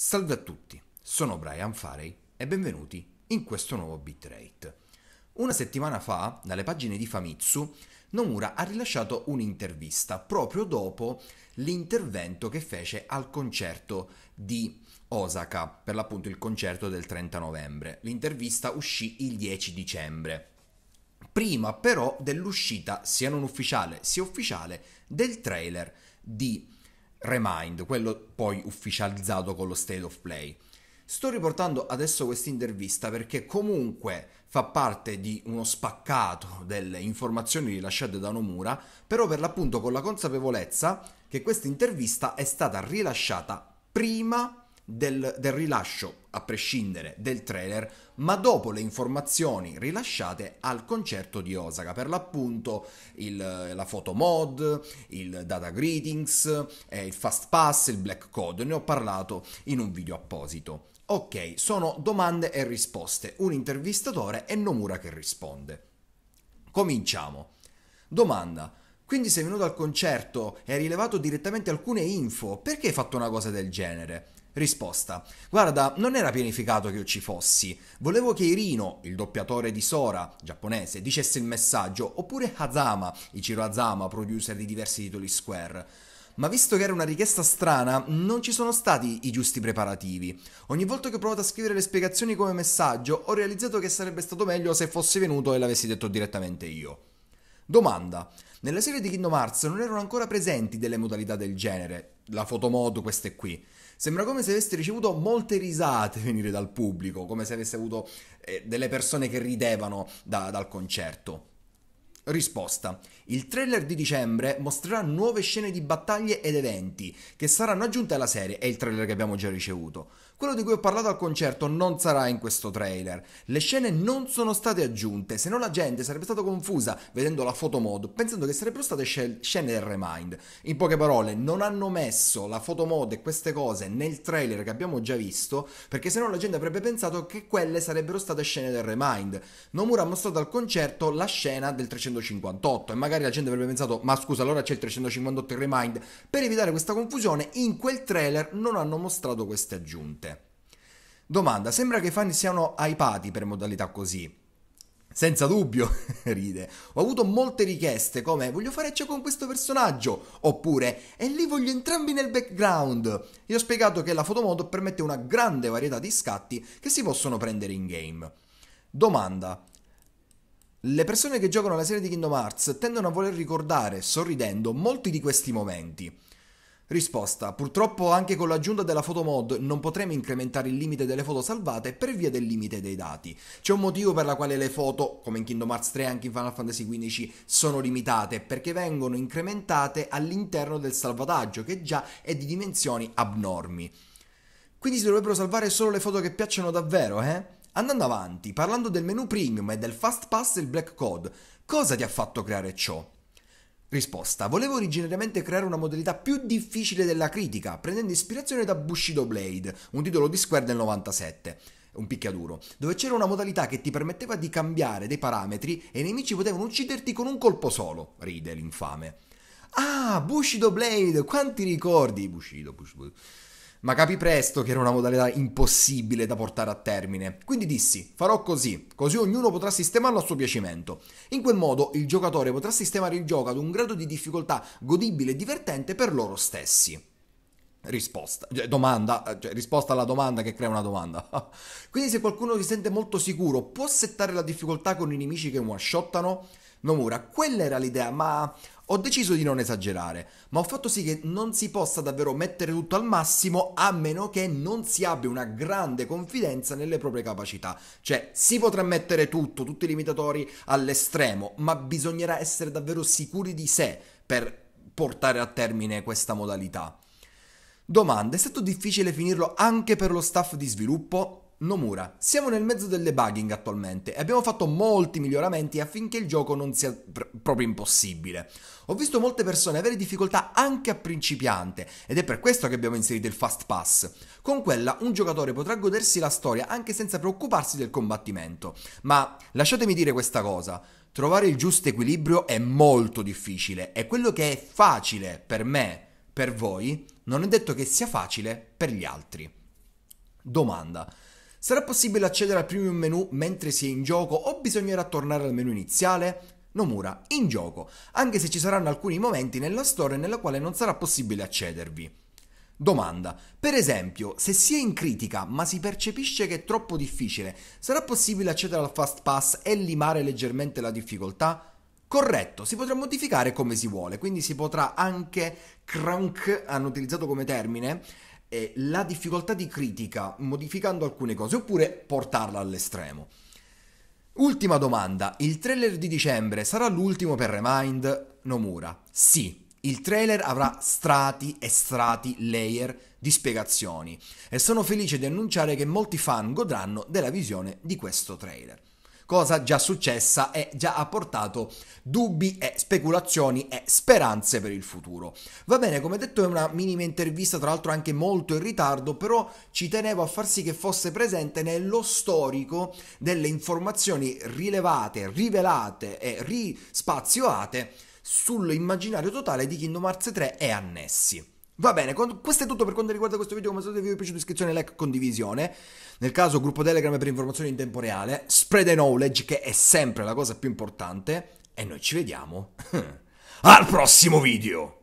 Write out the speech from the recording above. Salve a tutti, sono Brian Farey e benvenuti in questo nuovo bitrate. Una settimana fa, dalle pagine di Famitsu, Nomura ha rilasciato un'intervista proprio dopo l'intervento che fece al concerto di Osaka, per l'appunto il concerto del 30 novembre. L'intervista uscì il 10 dicembre, prima però dell'uscita sia non ufficiale sia ufficiale del trailer di Remind, quello poi ufficializzato con lo State of Play. Sto riportando adesso questa intervista perché comunque fa parte di uno spaccato delle informazioni rilasciate da Nomura, però per l'appunto con la consapevolezza che questa intervista è stata rilasciata prima del rilascio, a prescindere, del trailer, ma dopo le informazioni rilasciate al concerto di Osaka, per l'appunto la photo mod, il data greetings, il fast pass, il black code. Ne ho parlato in un video apposito. Ok, sono domande e risposte, un intervistatore e Nomura che risponde. Cominciamo. Domanda: quindi sei venuto al concerto e hai rilevato direttamente alcune info, perché hai fatto una cosa del genere? Risposta: guarda, non era pianificato che io ci fossi, volevo che Irino, il doppiatore di Sora, giapponese, dicesse il messaggio, oppure Hazama, Ichiro Azama, producer di diversi titoli Square, ma visto che era una richiesta strana, non ci sono stati i giusti preparativi. Ogni volta che ho provato a scrivere le spiegazioni come messaggio, ho realizzato che sarebbe stato meglio se fossi venuto e l'avessi detto direttamente io. Domanda: nella serie di Kingdom Hearts non erano ancora presenti delle modalità del genere, la fotomod, queste qui. Sembra come se avesse ricevuto molte risate venire dal pubblico, come se avesse avuto delle persone che ridevano dal concerto. Risposta: il trailer di dicembre mostrerà nuove scene di battaglie ed eventi che saranno aggiunte alla serie, è il trailer che abbiamo già ricevuto. Quello di cui ho parlato al concerto non sarà in questo trailer, le scene non sono state aggiunte, se no la gente sarebbe stata confusa vedendo la fotomod, pensando che sarebbero state scene del Remind. In poche parole, non hanno messo la fotomod e queste cose nel trailer che abbiamo già visto, perché se no la gente avrebbe pensato che quelle sarebbero state scene del Remind. Nomura ha mostrato al concerto la scena del 358 e magari la gente avrebbe pensato: ma scusa, allora c'è il 358 in Remind? Per evitare questa confusione, in quel trailer non hanno mostrato queste aggiunte. Domanda: sembra che i fan siano hypati per modalità così. Senza dubbio, ride. Ho avuto molte richieste come: voglio fare ciò con questo personaggio, oppure e lì voglio entrambi nel background. Io ho spiegato che la fotomod permette una grande varietà di scatti che si possono prendere in game. Domanda: le persone che giocano alla serie di Kingdom Hearts tendono a voler ricordare, sorridendo, molti di questi momenti. Risposta: purtroppo anche con l'aggiunta della fotomod non potremo incrementare il limite delle foto salvate per via del limite dei dati. C'è un motivo per la quale le foto, come in Kingdom Hearts 3 e anche in Final Fantasy XV, sono limitate, perché vengono incrementate all'interno del salvataggio, che già è di dimensioni abnormi. Quindi si dovrebbero salvare solo le foto che piacciono davvero, eh? Andando avanti, parlando del menu premium e del fast pass e il black code, cosa ti ha fatto creare ciò? Risposta: volevo originariamente creare una modalità più difficile della critica, prendendo ispirazione da Bushido Blade, un titolo di Square del 97, un picchiaduro, dove c'era una modalità che ti permetteva di cambiare dei parametri e i nemici potevano ucciderti con un colpo solo. Ride l'infame. Ah, Bushido Blade, quanti ricordi! Bushido. Ma capì presto che era una modalità impossibile da portare a termine, quindi dissi: farò così ognuno potrà sistemarlo a suo piacimento. In quel modo il giocatore potrà sistemare il gioco ad un grado di difficoltà godibile e divertente per loro stessi. Risposta alla domanda che crea una domanda. Quindi se qualcuno si sente molto sicuro, può settare la difficoltà con i nemici che one shottano? Nomura: quella era l'idea, ma ho deciso di non esagerare, ma ho fatto sì che non si possa davvero mettere tutto al massimo, a meno che non si abbia una grande confidenza nelle proprie capacità. Cioè, si potrà mettere tutti i limitatori all'estremo, ma bisognerà essere davvero sicuri di sé per portare a termine questa modalità. Domanda: è stato difficile finirlo anche per lo staff di sviluppo? Nomura: siamo nel mezzo del debugging attualmente e abbiamo fatto molti miglioramenti affinché il gioco non sia proprio impossibile. Ho visto molte persone avere difficoltà anche a principiante ed è per questo che abbiamo inserito il fast pass. Con quella un giocatore potrà godersi la storia anche senza preoccuparsi del combattimento. Ma lasciatemi dire questa cosa: trovare il giusto equilibrio è molto difficile e quello che è facile per me, per voi, non è detto che sia facile per gli altri. Domanda: sarà possibile accedere al premium menu mentre si è in gioco o bisognerà tornare al menu iniziale? Nomura: in gioco, anche se ci saranno alcuni momenti nella storia nella quale non sarà possibile accedervi. Domanda: per esempio, se si è in critica ma si percepisce che è troppo difficile, sarà possibile accedere al fast pass e limare leggermente la difficoltà? Corretto, si potrà modificare come si vuole, quindi si potrà anche crunk, hanno utilizzato come termine, la difficoltà di critica, modificando alcune cose, oppure portarla all'estremo. Ultima domanda: il trailer di dicembre sarà l'ultimo per Remind? Nomura: sì, il trailer avrà strati e strati, layer di spiegazioni, e sono felice di annunciare che molti fan godranno della visione di questo trailer, cosa già successa e già ha portato dubbi e speculazioni e speranze per il futuro. Va bene, come detto è una minima intervista, tra l'altro anche molto in ritardo, però ci tenevo a far sì che fosse presente nello storico delle informazioni rilevate, rivelate e rispazioate sull'immaginario totale di Kingdom Hearts 3 e annessi. Va bene, questo è tutto per quanto riguarda questo video. Come se vi è piaciuto, iscrizione, like, condivisione. Nel caso gruppo Telegram per informazioni in tempo reale. Spread the knowledge, che è sempre la cosa più importante. E noi ci vediamo al prossimo video.